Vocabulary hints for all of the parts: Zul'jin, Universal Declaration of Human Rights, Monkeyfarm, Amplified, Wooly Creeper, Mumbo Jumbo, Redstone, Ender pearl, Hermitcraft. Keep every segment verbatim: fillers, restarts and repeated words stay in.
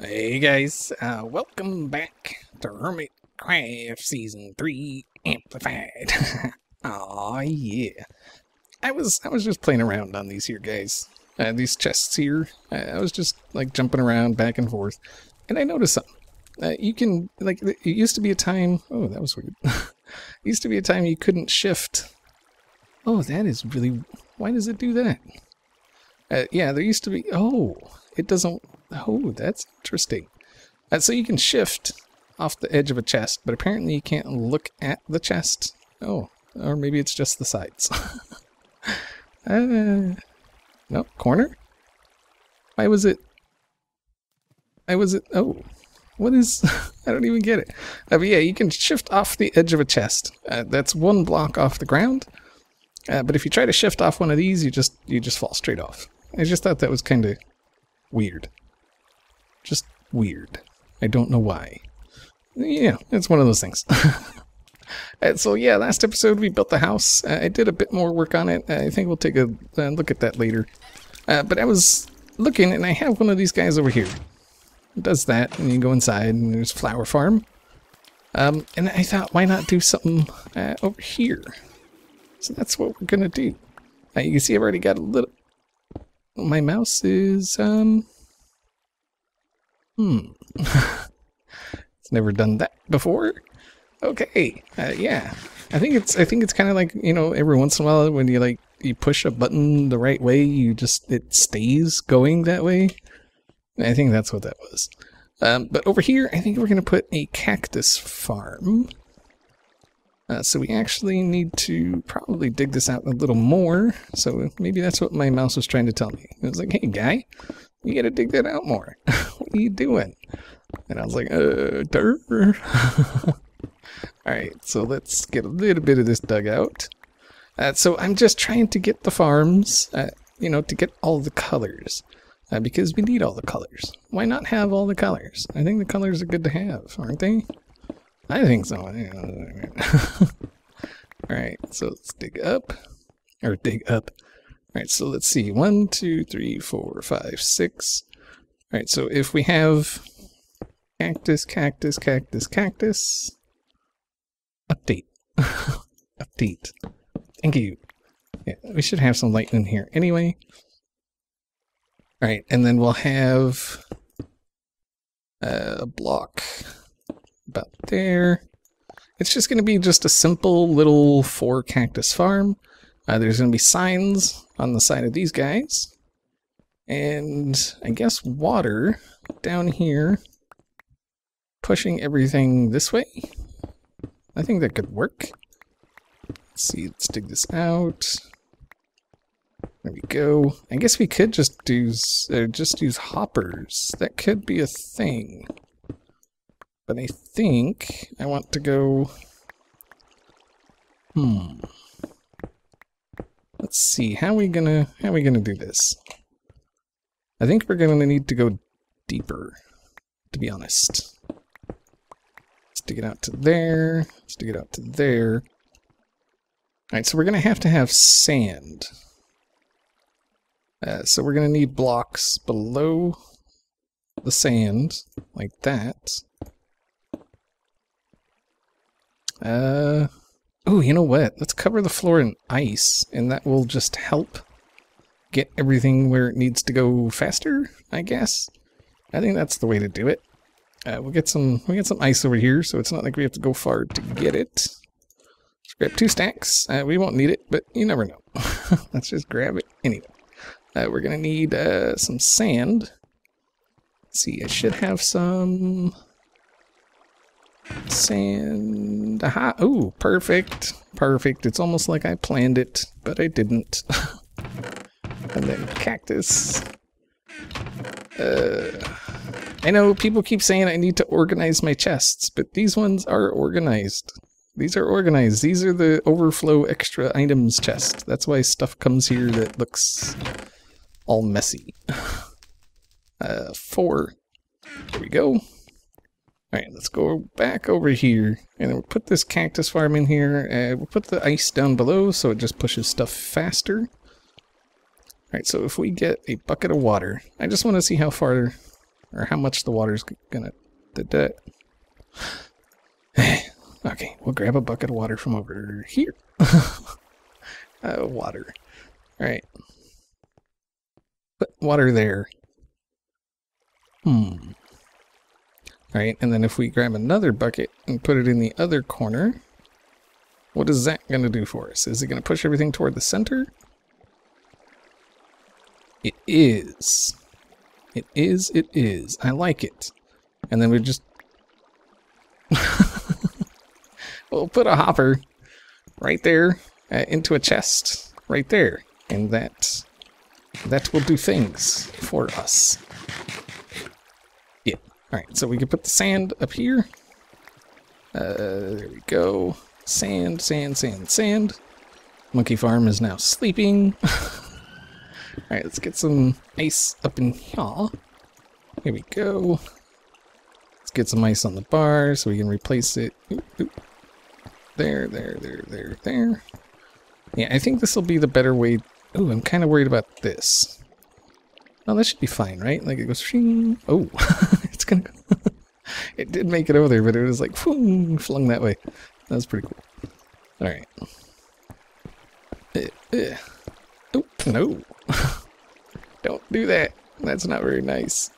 Hey guys, uh, welcome back to Hermitcraft Season three Amplified. Aw, yeah. I was I was just playing around on these here guys. Uh, these chests here, uh, I was just like jumping around back and forth. And I noticed something. Uh, you can, like, it used to be a time, oh that was weird. It used to be a time you couldn't shift. Oh, that is really, why does it do that? Uh, yeah, there used to be, oh, it doesn't... Oh, that's interesting. Uh, so you can shift off the edge of a chest, but apparently you can't look at the chest. Oh, or maybe it's just the sides. uh, no, corner? Why was it... Why was it... Oh, what is... I don't even get it. Uh, but yeah, you can shift off the edge of a chest. Uh, that's one block off the ground. Uh, but if you try to shift off one of these, you just you just fall straight off. I just thought that was kind of weird. Just weird. I don't know why. Yeah, it's one of those things. And so yeah, last episode we built the house. Uh, I did a bit more work on it. Uh, I think we'll take a uh, look at that later. Uh, but I was looking and I have one of these guys over here. It does that and you go inside and there's Flower Farm. Um, and I thought, why not do something uh, over here? So that's what we're going to do. Uh, you can see I've already got a little... My mouse is, um... Hmm. It's never done that before. Okay. Uh, yeah. I think it's I think it's kind of like, you know, every once in a while when you, like, you push a button the right way, you just, it stays going that way. I think that's what that was. Um, but over here, I think we're going to put a cactus farm. Uh, so we actually need to probably dig this out a little more. So maybe that's what my mouse was trying to tell me. It was like, hey guy, you gotta dig that out more. What are you doing? And I was like, uh, durr. Alright, so let's get a little bit of this dug out. Uh, so I'm just trying to get the farms, uh, you know, to get all the colors. Uh, because we need all the colors. Why not have all the colors? I think the colors are good to have, aren't they? I think so. Alright, so let's dig up. Or dig up. Alright, so let's see. One, two, three, four, five, six. Alright, so if we have cactus, cactus, cactus, cactus. Update. Update. Thank you. Yeah, we should have some lightning here anyway. Alright, and then we'll have a block. About there. It's just going to be just a simple little four cactus farm. Uh, there's going to be signs on the side of these guys. And I guess water down here. Pushing everything this way. I think that could work. Let's see, let's dig this out. There we go. I guess we could just do, uh, just use hoppers. That could be a thing. But I think I want to go, hmm, let's see, how are we gonna, how are we gonna do this? I think we're gonna need to go deeper, to be honest. Let's dig it out to there, let's dig it out to there. Alright, so we're gonna have to have sand. Uh, so we're gonna need blocks below the sand, like that. Uh, oh, you know what? Let's cover the floor in ice, and that will just help get everything where it needs to go faster, I guess. I think that's the way to do it. Uh, we'll get some, we'll get some ice over here, so it's not like we have to go far to get it. Let's grab two stacks. Uh, we won't need it, but you never know. Let's just grab it anyway. Uh, we're gonna need, uh, some sand. Let's see, I should have some... Sand. Aha! Oh, perfect. Perfect. It's almost like I planned it, but I didn't. And then cactus. Uh, I know people keep saying I need to organize my chests, but these ones are organized. These are organized. These are the overflow extra items chest. That's why stuff comes here that looks all messy. uh, four. There we go. Alright, let's go back over here, and then we'll put this cactus farm in here, and we'll put the ice down below so it just pushes stuff faster. Alright, so if we get a bucket of water, I just want to see how far or how much the water's gonna... Okay, we'll grab a bucket of water from over here. uh, water. Alright. Put water there. Hmm. Alright, and then if we grab another bucket and put it in the other corner, what is that going to do for us? Is it going to push everything toward the center? It is. It is, it is. I like it. And then we just... we'll put a hopper right there uh, into a chest right there. And that, that will do things for us. Yeah. Alright, so we can put the sand up here. Uh, there we go. Sand, sand, sand, sand. Monkeyfarm is now sleeping. Alright, let's get some ice up in here. Here we go. Let's get some ice on the bar so we can replace it. Oop, oop. There, there, there, there, there. Yeah, I think this will be the better way. Oh, I'm kind of worried about this. Well, that should be fine, right? Like it goes shing. Oh, it's gonna go. It did make it over there, but it was like flung, flung that way. That was pretty cool. Alright. Uh, uh. Oh, no. Don't do that. That's not very nice.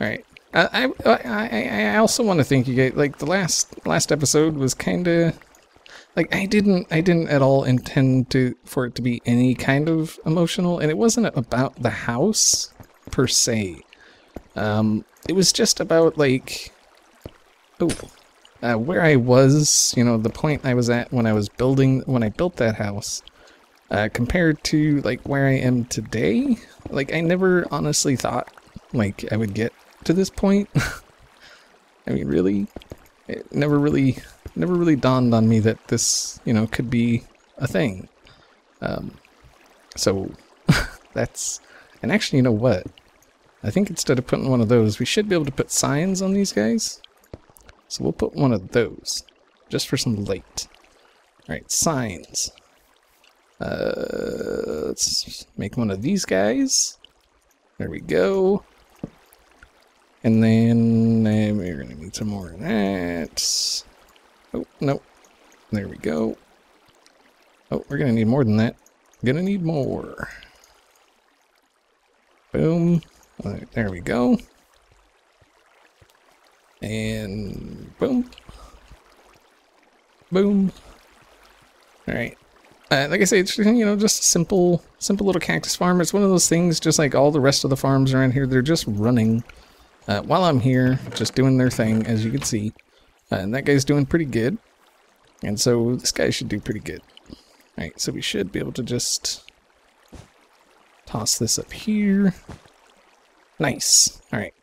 Alright. Uh, I, I I also want to thank you guys. Like, the last last episode was kind of... Like, I didn't, I didn't at all intend to for it to be any kind of emotional. And it wasn't about the house, per se. Um, it was just about, like... Oh... Uh, where I was, you know, the point I was at when I was building, when I built that house, uh, compared to, like, where I am today. Like, I never honestly thought, like, I would get to this point. I mean, really, it never really, never really dawned on me that this, you know, could be a thing. Um, so, that's, and actually, you know what? I think instead of putting one of those, we should be able to put signs on these guys. So we'll put one of those, just for some light. Alright, signs. Uh, let's make one of these guys. There we go. And then uh, we're going to need some more of that. Oh, no. There we go. Oh, we're going to need more than that. Going to need more. Boom. Right, there we go. And boom, boom. All right. Uh, like I say, it's, you know, just a simple, simple little cactus farm. It's one of those things, just like all the rest of the farms around here. They're just running uh, while I'm here, just doing their thing, as you can see. Uh, and that guy's doing pretty good. And so this guy should do pretty good. All right. So we should be able to just toss this up here. Nice. All right.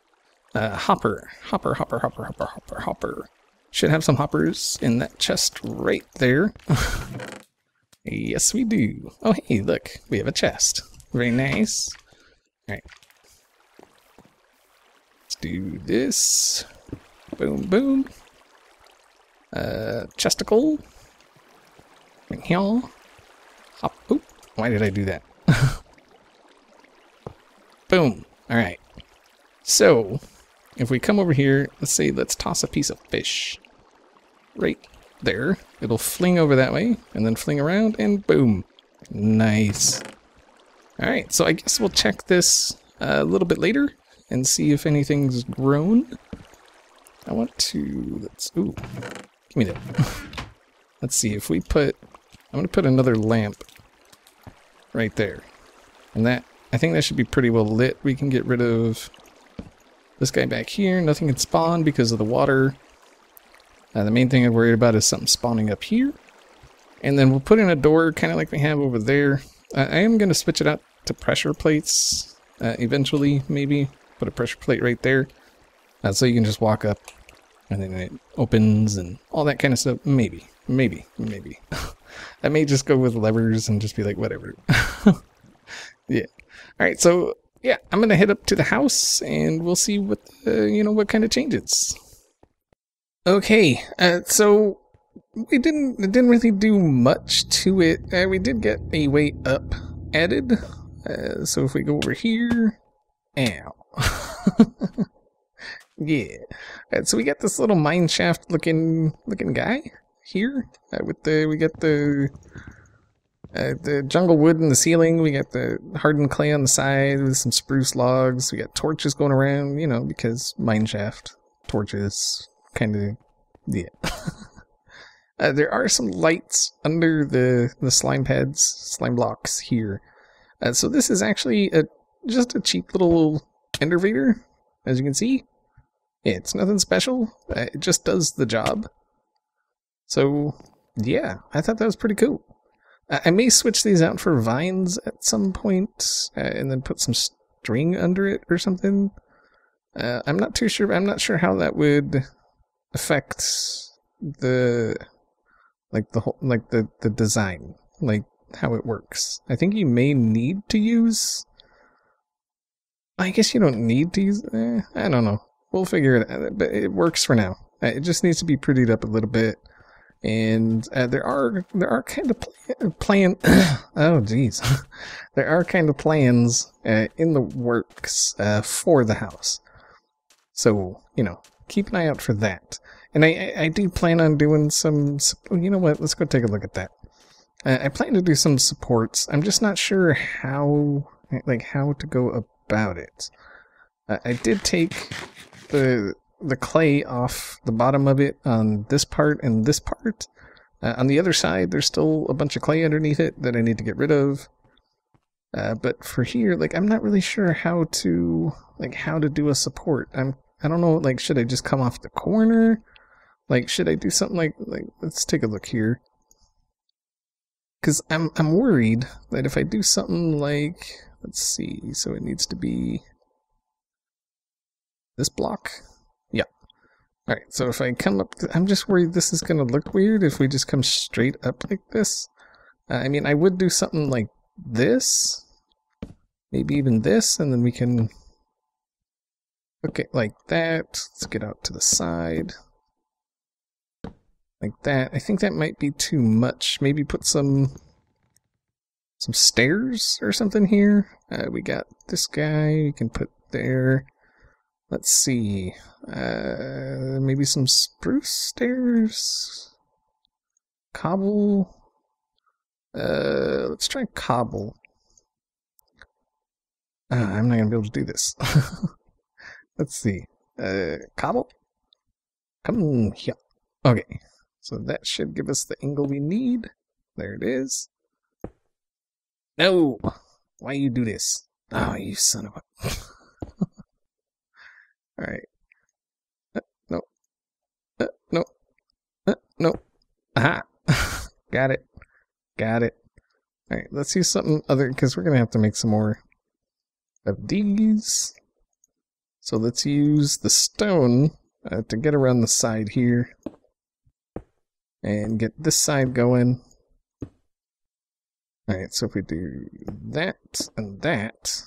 Uh, hopper, hopper, hopper, hopper, hopper, hopper, hopper. Should have some hoppers in that chest right there. Yes, we do. Oh, hey, look. We have a chest. Very nice. All right. Let's do this. Boom, boom. Uh, chesticle. And here. Hop. Oop. Why did I do that? Boom. All right. So... if we come over here, let's say let's toss a piece of fish right there. It'll fling over that way and then fling around and boom. Nice. All right, so I guess we'll check this a little bit later and see if anything's grown. I want to, let's, ooh, give me that. Let's see if we put, I'm gonna put another lamp right there. And that, I think that should be pretty well lit. We can get rid of this guy back here. Nothing can spawn because of the water. Uh, the main thing I'm worried about is something spawning up here. And then we'll put in a door, kind of like we have over there. Uh, I am going to switch it out to pressure plates uh, eventually, maybe. Put a pressure plate right there. Uh, so you can just walk up and then it opens and all that kind of stuff. Maybe, maybe, maybe. I may just go with levers and just be like, whatever. Yeah. Alright, so... yeah, I'm gonna head up to the house and we'll see what uh, you know what kind of changes. Okay, uh, so we didn't didn't really do much to it. Uh, we did get a way up added. Uh, so if we go over here, ow. Yeah. Right, so we got this little mineshaft looking looking guy here. Uh, with the we got the uh, the jungle wood in the ceiling. We got the hardened clay on the side with some spruce logs. We got torches going around, you know, because mineshaft torches kind of yeah. Uh, there are some lights under the the slime pads, slime blocks here. Uh, so this is actually a just a cheap little enervator, as you can see. It's nothing special. Uh, it just does the job. So yeah, I thought that was pretty cool. Uh, I may switch these out for vines at some point, uh, and then put some string under it or something. Uh, I'm not too sure. I'm not sure how that would affect the. Like the whole, like the, the design, like how it works. I think you may need to use. I guess you don't need to use. Eh, I don't know. We'll figure it out. But it works for now. It just needs to be prettied up a little bit. And uh, there are there are kind of pl plan. Oh geez, there are kind of plans uh, in the works uh, for the house. So you know, keep an eye out for that. And I, I do plan on doing some, you know what, let's go take a look at that. Uh, I plan to do some supports. I'm just not sure how, like, how to go about it. Uh, I did take the the clay off the bottom of it on this part and this part. Uh, on the other side, there's still a bunch of clay underneath it that I need to get rid of. Uh, but for here, like, I'm not really sure how to, like, how to do a support. I'm, I don't know, like, should I just come off the corner? Like, should I do something like, like, let's take a look here. Because I'm, I'm worried that if I do something like, let's see, so it needs to be this block. Yeah. All right, so if I come up, to, I'm just worried this is going to look weird if we just come straight up like this. Uh, I mean, I would do something like this, maybe even this, and then we can look at like that. Let's get out to the side. Like that. I think that might be too much. Maybe put some some stairs or something here. Uh, we got this guy you can put there. Let's see. Uh, maybe some spruce stairs? Cobble? Uh, let's try cobble. Uh, I'm not going to be able to do this. Let's see. Uh, cobble? Come here. Okay. So that should give us the angle we need. There it is. No! Why you do this? Oh, you son of a... Alright. Uh, no. Uh, no. Uh, no. Aha! Got it. Got it. Alright, let's use something other, because we're going to have to make some more of these. So let's use the stone uh, to get around the side here. And get this side going. Alright, so if we do that and that,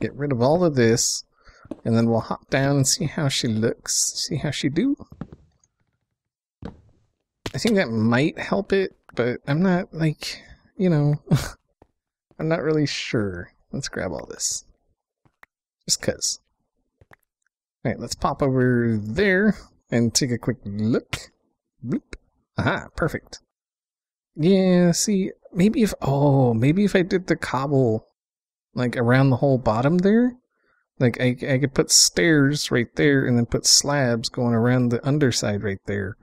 get rid of all of this, and then we'll hop down and see how she looks, see how she do. I think that might help it, but I'm not, like, you know, I'm not really sure. Let's grab all this. Just 'cause. Alright, let's pop over there. And take a quick look. Bloop. Aha, perfect. Yeah, see, maybe if, oh, maybe if I did the cobble, like, around the whole bottom there, like, I, I could put stairs right there and then put slabs going around the underside right there,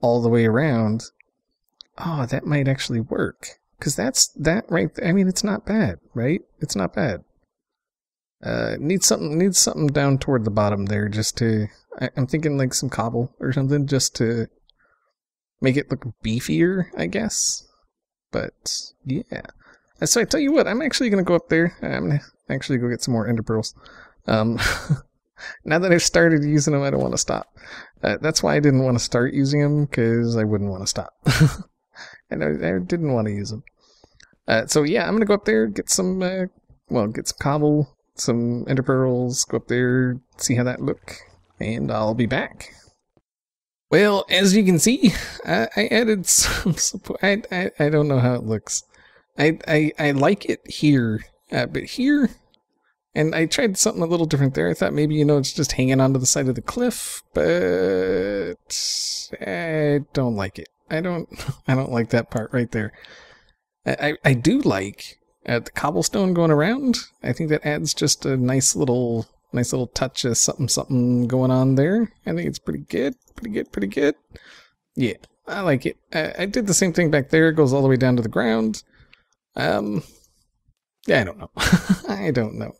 all the way around. Oh, that might actually work. Because that's, that right there, I mean, it's not bad, right? It's not bad. Uh, needs something, needs something down toward the bottom there just to... I'm thinking like some cobble or something just to make it look beefier, I guess. But yeah. So I tell you what, I'm actually going to go up there. I'm going to actually go get some more ender pearls. Um, now that I've started using them, I don't want to stop. Uh, that's why I didn't want to start using them, because I wouldn't want to stop. And I, I didn't want to use them. Uh, so yeah, I'm going to go up there, get some, uh, well, get some cobble, some ender pearls, go up there, see how that look. And I'll be back. Well, as you can see, I, I added some support. I, I, I don't know how it looks. I, I, I like it here, uh, but here And I tried something a little different there. I thought maybe, you know, it's just hanging onto the side of the cliff, but I don't like it. I don't, I don't like that part right there. I, I, I do like uh, the cobblestone going around. I think that adds just a nice little, nice little touch of something, something going on there. I think it's pretty good, pretty good, pretty good. Yeah, I like it. I, I did the same thing back there. It goes all the way down to the ground. Um, yeah, I don't know. I don't know.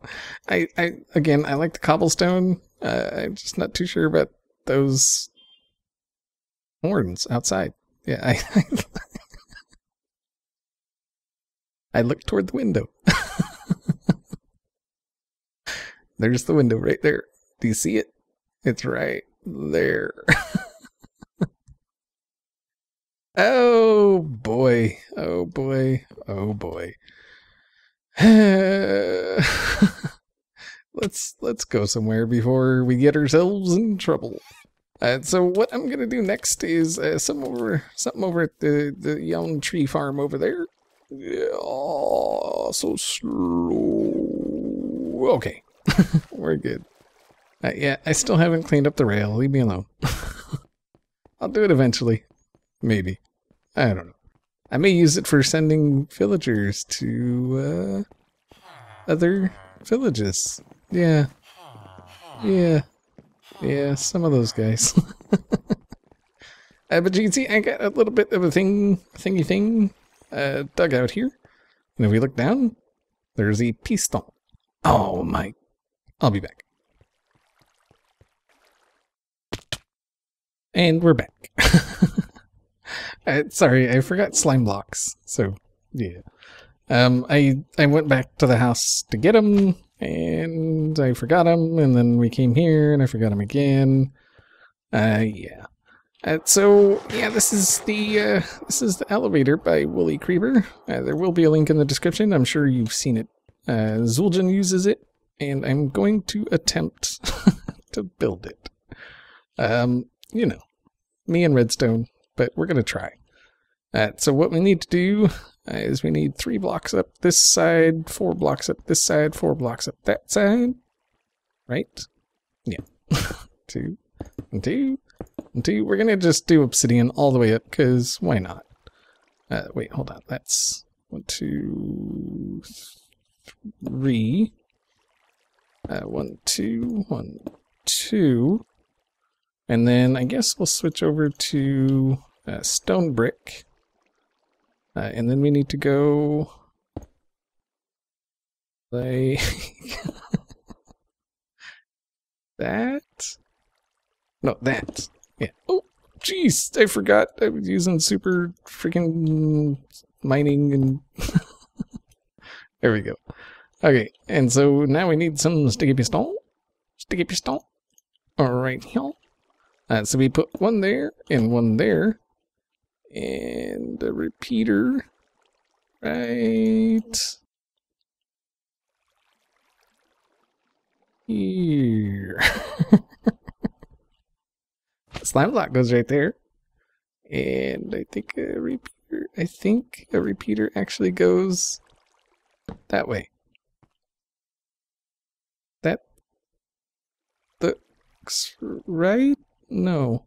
I, I, again, I like the cobblestone. Uh, I'm just not too sure about those horns outside. Yeah, I, I, I looked toward the window. There's the window right there. Do you see it? It's right there. Oh boy. Oh boy. Oh boy. let's let's go somewhere before we get ourselves in trouble. Uh, so what I'm gonna do next is uh, some over something over at the the young tree farm over there. Yeah, oh, so slow. Okay, we're good. Uh, yeah, I still haven't cleaned up the rail. Leave me alone. I'll do it eventually, maybe. I don't know. I may use it for sending villagers to uh, other villages. Yeah, yeah. Yeah, some of those guys. uh, but you can see I got a little bit of a thing, thingy thing uh, dug out here. And if we look down, there's a piston. Oh my. I'll be back. And we're back. uh, sorry, I forgot slime blocks. So, yeah. Um, I, I went back to the house to get them. And I forgot him, and then we came here, and I forgot him again. Uh, yeah. Uh, so yeah, this is the uh, this is the elevator by Wooly Creeper. Uh, there will be a link in the description. I'm sure you've seen it. Uh, Zul'jin uses it, and I'm going to attempt to build it. Um, you know, me and Redstone, but we're gonna try. Uh, so what we need to do. Uh, is we need three blocks up this side, four blocks up this side, four blocks up that side, right? Yeah. two, and two, and two. We're going to just do obsidian all the way up, because why not? Uh, wait, hold on. That's one, two, three. Uh, one, two, one, two. And then I guess we'll switch over to uh, stone brick. Uh, and then we need to go. Like that. No, that. Yeah. Oh, jeez, I forgot I was using super freaking mining and. There we go. Okay, and so now we need some sticky piston. Sticky piston. All right, y'all. Uh, so we put one there and one there. And a repeater, right here. Slime block goes right there. And I think a repeater, I think a repeater actually goes that way. That looks right? No.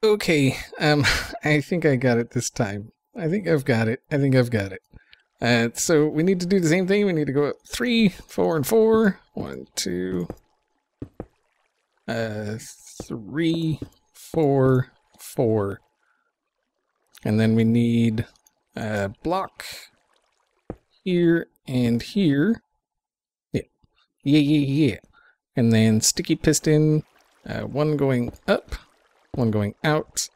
Okay, um, I think I got it this time. I think I've got it. I think I've got it. Uh, so we need to do the same thing. We need to go up three, four, and four. One, two, uh, three, four, four. And then we need a block here and here. Yeah, yeah, yeah, yeah. And then sticky piston, uh, one going up. One going out.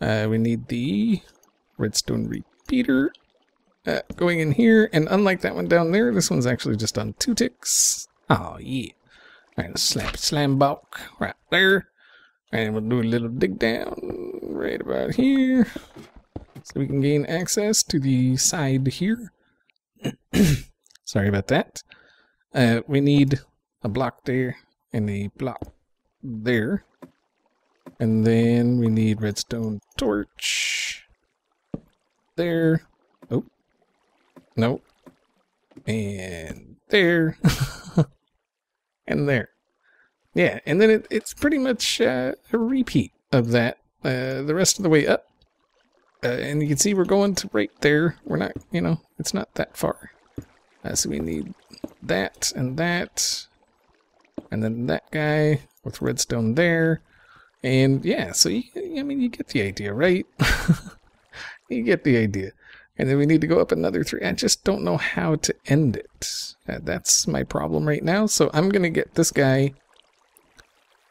Uh, we need the redstone repeater uh, going in here. And unlike that one down there, this one's actually just on two ticks. Oh, yeah. All right, slap slam balk right there. And we'll do a little dig down right about here. So we can gain access to the side here. Sorry about that. Uh, we need a block there and a block there. And then we need redstone torch there. Oh, Nope. And there. And there. Yeah, and then it, it's pretty much uh, a repeat of that uh, the rest of the way up. Uh, and you can see we're going to right there. We're not, you know, it's not that far. Uh, so we need that and that. And then that guy with redstone there. And yeah, so you, I mean, you get the idea, right? You get the idea. And then we need to go up another three. I just don't know how to end it. Uh, that's my problem right now. So I'm going to get this guy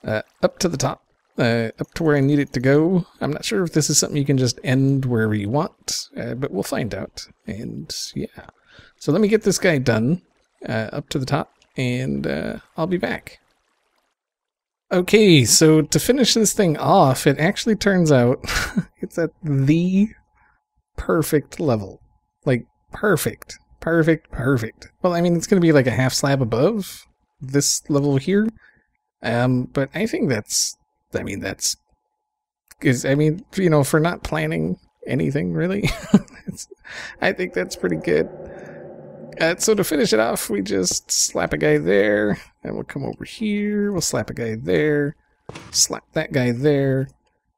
uh, up to the top, uh, up to where I need it to go. I'm not sure if this is something you can just end wherever you want, uh, but we'll find out. And yeah. So let me get this guy done uh, up to the top, and uh, I'll be back. Okay, so to finish this thing off, it actually turns out it's at the perfect level. Like, perfect. Perfect, perfect. Well, I mean, it's going to be like a half slab above this level here. Um, but I think that's, I mean, that's, is, I mean, you know, for not planning anything, really, it's, I think that's pretty good. Uh, so to finish it off, we just slap a guy there, and we'll come over here, we'll slap a guy there, slap that guy there,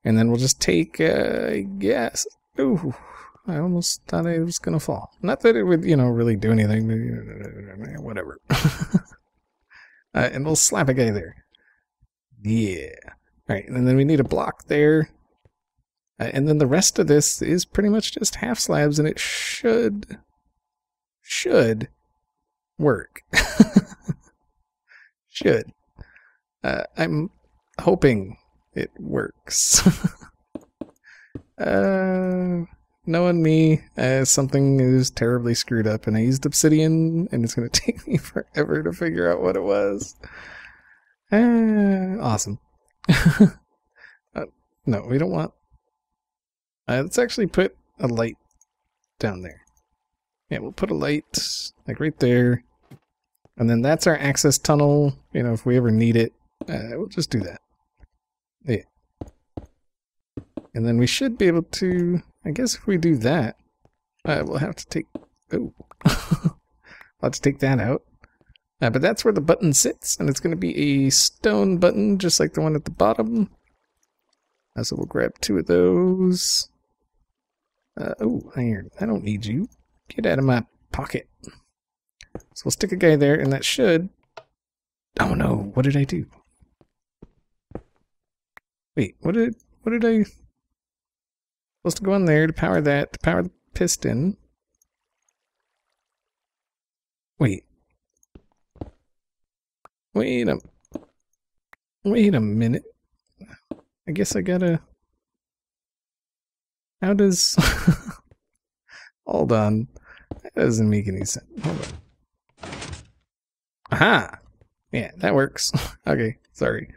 and then we'll just take, uh, yes, ooh, I almost thought I was going to fall. Not that it would, you know, really do anything, but whatever. uh, and we'll slap a guy there. Yeah. Alright, and then we need a block there. Uh, and then the rest of this is pretty much just half slabs, and it should... should work. Should. Uh, I'm hoping it works. uh, knowing me, uh, something is terribly screwed up, and I used obsidian, and it's going to take me forever to figure out what it was. Uh, awesome. uh, no, we don't want... Uh, let's actually put a light down there. Yeah, we'll put a light, like, right there. And then that's our access tunnel. You know, if we ever need it, uh, we'll just do that. Yeah. And then we should be able to... I guess if we do that, uh, we'll have to take... Oh. We'll have to take that out. Uh, but that's where the button sits, and it's going to be a stone button, just like the one at the bottom. Uh, so we'll grab two of those. Uh, oh, iron. I don't need you. Get out of my pocket. So we'll stick a guy there, and that should... Oh no, what did I do? Wait, what did what did I... supposed to go in there to power that, to power the piston. Wait. Wait a... Wait a minute. I guess I gotta... How does... Hold on. That doesn't make any sense. Hold on. Aha! Yeah, that works. Okay, sorry.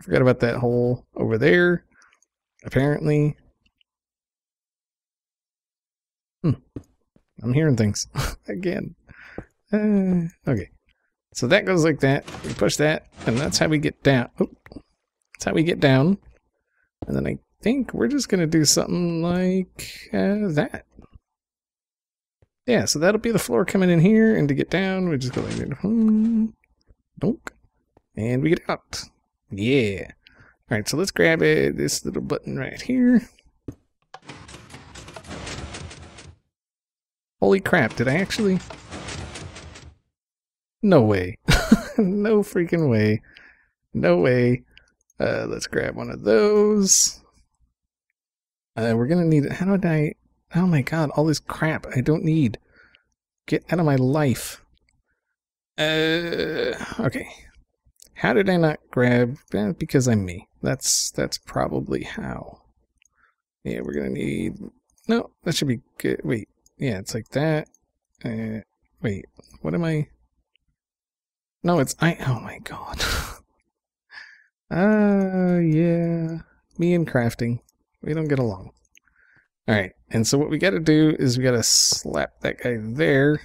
I forgot about that hole over there. Apparently. Hmm. I'm hearing things. Again. Uh, okay. So that goes like that. We push that, and that's how we get down. Oh. That's how we get down. And then I think we're just going to do something like uh, that. Yeah, so that'll be the floor coming in here, and to get down, we just go like, hmm, donk, and we get out. Yeah. All right, so let's grab it, this little button right here. Holy crap, did I actually? No way. No freaking way. No way. Uh, let's grab one of those. Uh, we're going to need, how do I? Oh my god, all this crap I don't need. Get out of my life. Uh, okay. How did I not grab... Eh, because I'm me. That's that's probably how. Yeah, we're gonna need... No, that should be good. Wait. Yeah, it's like that. Uh, wait, what am I... No, it's... I. Oh my god. Ah, uh, yeah. Me and crafting. We don't get along. Alright, and so what we gotta do is we gotta slap that guy there.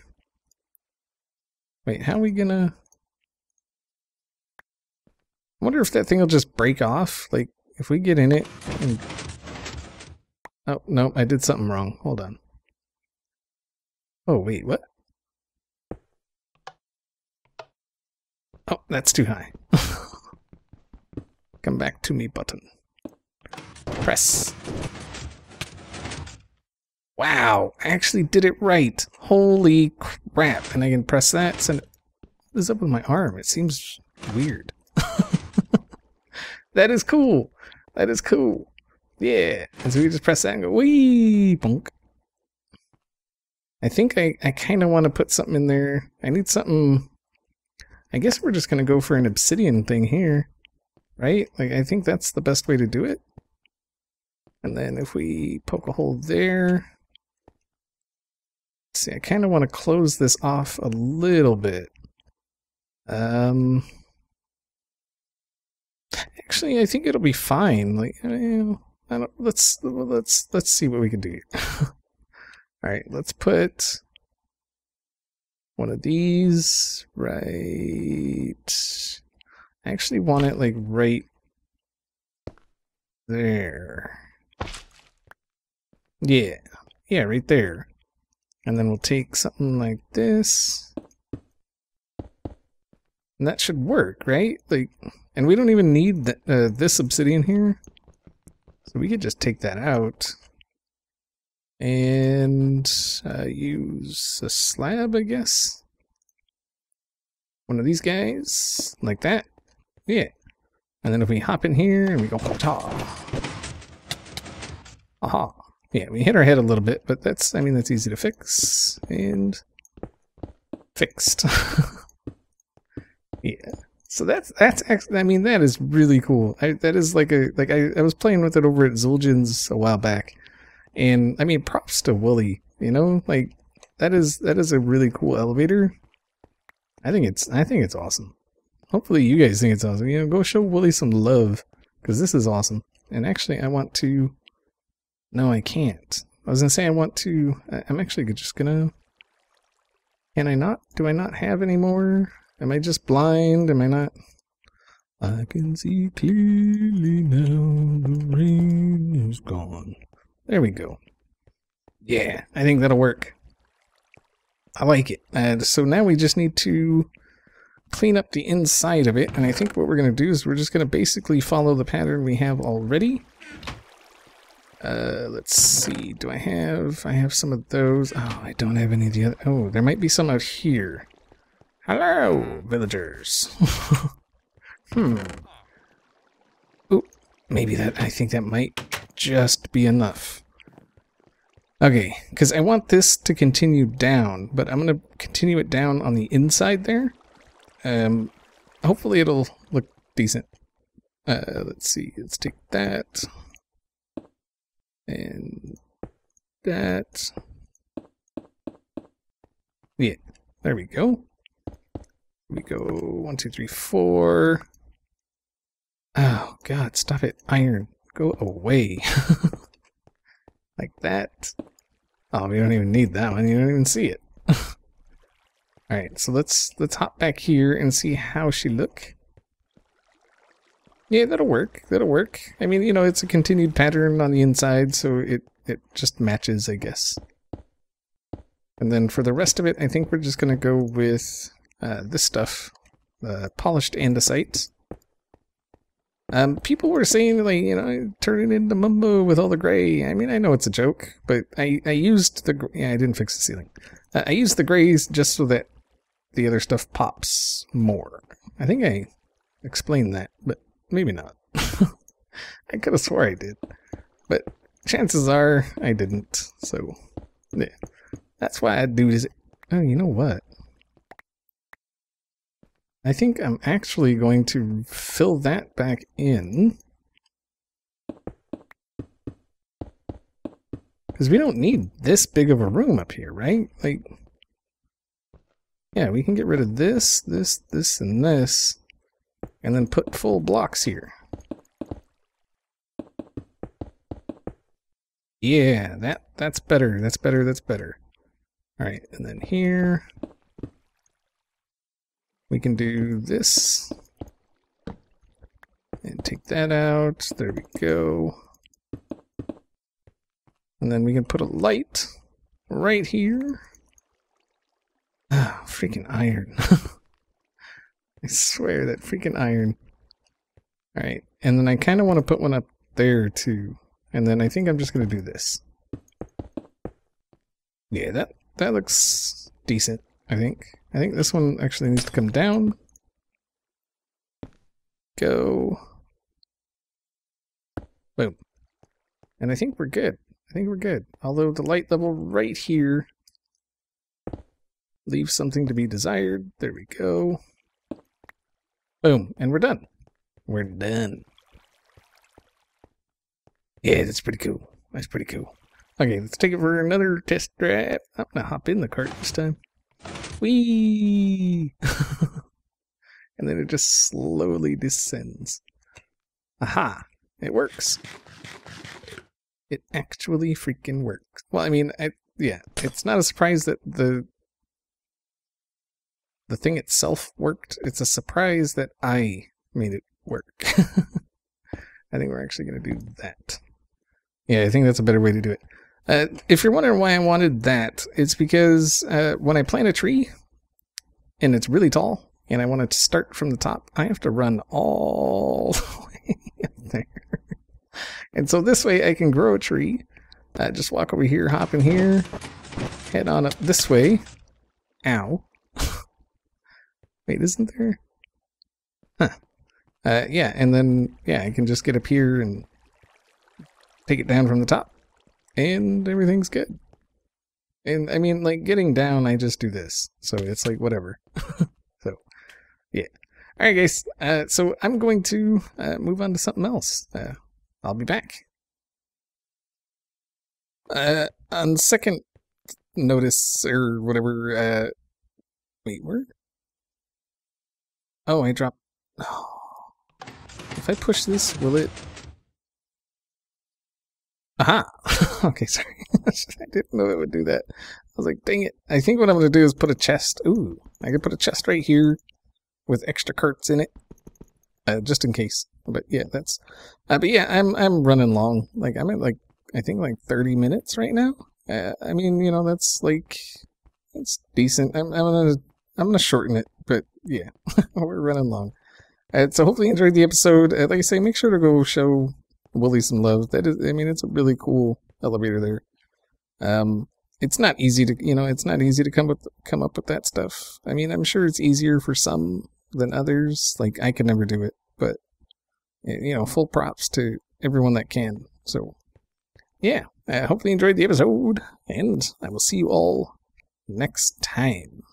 Wait, how are we gonna... I wonder if that thing will just break off. Like, if we get in it and... Oh, no, I did something wrong. Hold on. Oh, wait, what? that's too high. Come back to me button. Press. Wow, I actually did it right. Holy crap. And I can press that. Send it. What is up with my arm? It seems weird. That is cool. That is cool. Yeah. And so we just press that and go, wee, bonk. I think I, I kind of want to put something in there. I need something. I guess we're just going to go for an obsidian thing here. Right? Like, I think that's the best way to do it. And then if we poke a hole there. Let's see, I kind of want to close this off a little bit. Um, actually, I think it'll be fine. Like, I don't, let's let's let's see what we can do here. All right, let's put one of these right. I actually want it like right there. Yeah, yeah, right there. And then we'll take something like this. And that should work, right? Like, and we don't even need the, uh, this obsidian here. So we could just take that out. And uh, use a slab, I guess. One of these guys, like that. Yeah. And then if we hop in here and we go, ha-ha. Aha. Yeah, we hit our head a little bit, but that's, I mean, that's easy to fix. And fixed. Yeah. So that's, that's actually, I mean, that is really cool. I, that is like a, like I, I was playing with it over at Zul'jin's a while back. And I mean, props to Wooly, you know, like that is, that is a really cool elevator. I think it's, I think it's awesome. Hopefully you guys think it's awesome. You know, go show Wooly some love because this is awesome. And actually I want to, no, I can't. I was going to say I want to, I'm actually just going to, can I not, do I not have any more? Am I just blind? Am I not? I can see clearly now the rain is gone. There we go. Yeah, I think that'll work. I like it. And so now we just need to clean up the inside of it. And I think what we're going to do is we're just going to basically follow the pattern we have already. Uh, let's see. Do I have... I have some of those. Oh, I don't have any of the other... Oh, there might be some out here. Hello, villagers. hmm. Ooh, maybe that, I think that might just be enough. Okay, because I want this to continue down, but I'm going to continue it down on the inside there. Um, hopefully it'll look decent. Uh, let's see, let's take that. And that. Yeah, there we go. We go one, two, three, four. Oh, God, stop it. Iron, go away. Like that. Oh, we don't even need that one. You don't even see it. All right, so let's let's hop back here and see how she look. Yeah, that'll work. That'll work. I mean, you know, it's a continued pattern on the inside, so it, it just matches, I guess. And then for the rest of it, I think we're just going to go with... Uh, this stuff, uh, polished andesite. Um, people were saying, like, you know, turn it into Mumbo with all the gray. I mean, I know it's a joke, but I, I used the... Yeah, I didn't fix the ceiling. Uh, I used the grays just so that the other stuff pops more. I think I explained that, but maybe not. I could have swore I did, but chances are I didn't, so... Yeah. That's why I do this... Oh, you know what? I think I'm actually going to fill that back in. Because we don't need this big of a room up here, right? Like, yeah, we can get rid of this, this, this, and this. And then put full blocks here. Yeah, that that's better, that's better, that's better. Alright, and then here... We can do this, and take that out, there we go, and then we can put a light right here. Ah, freaking iron. I swear, that freaking iron. Alright, and then I kind of want to put one up there too. And then I think I'm just going to do this. Yeah, that, that looks decent, I think. I think this one actually needs to come down. Go. Boom. And I think we're good. I think we're good. Although the light level right here leaves something to be desired. There we go. Boom. And we're done. We're done. Yeah, that's pretty cool. That's pretty cool. Okay, let's take it for another test drive. I'm gonna hop in the cart this time. Whee! And then it just slowly descends. Aha! It works. It actually freaking works. Well, I mean, I, yeah, it's not a surprise that the the thing itself worked. It's a surprise that I made it work. I think we're actually going to do that. Yeah, I think that's a better way to do it. Uh, if you're wondering why I wanted that, it's because uh, when I plant a tree and it's really tall and I want it to start from the top, I have to run all the way up there. And so this way I can grow a tree. Uh, just walk over here, hop in here, head on up this way. Ow. Wait, isn't there? Huh. Uh, yeah, and then, yeah, I can just get up here and take it down from the top. And everything's good. And, I mean, like, getting down, I just do this. So it's like, whatever. So, yeah. Alright, guys. Uh, so I'm going to uh, move on to something else. Uh, I'll be back. Uh, on second notice, or whatever, uh... Wait, where? Oh, I dropped... Oh. If I push this, will it... Aha! Okay, sorry. I didn't know it would do that. I was like, dang it. I think what I'm going to do is put a chest. Ooh, I could put a chest right here with extra carts in it. Uh, just in case. But yeah, that's... Uh, but yeah, I'm I'm running long. Like, I'm at like, I think like thirty minutes right now. Uh, I mean, you know, that's like... That's decent. I'm, I'm going to I'm gonna shorten it. But yeah, we're running long. Uh, so hopefully you enjoyed the episode. Uh, like I say, make sure to go show Wooly some love. That is, I mean, it's a really cool elevator there. Um, it's not easy to, you know, it's not easy to come with come up with that stuff. I mean, I'm sure it's easier for some than others. Like I could never do it, but you know, full props to everyone that can. So yeah, uh, hopefully you enjoyed the episode, and I will see you all next time.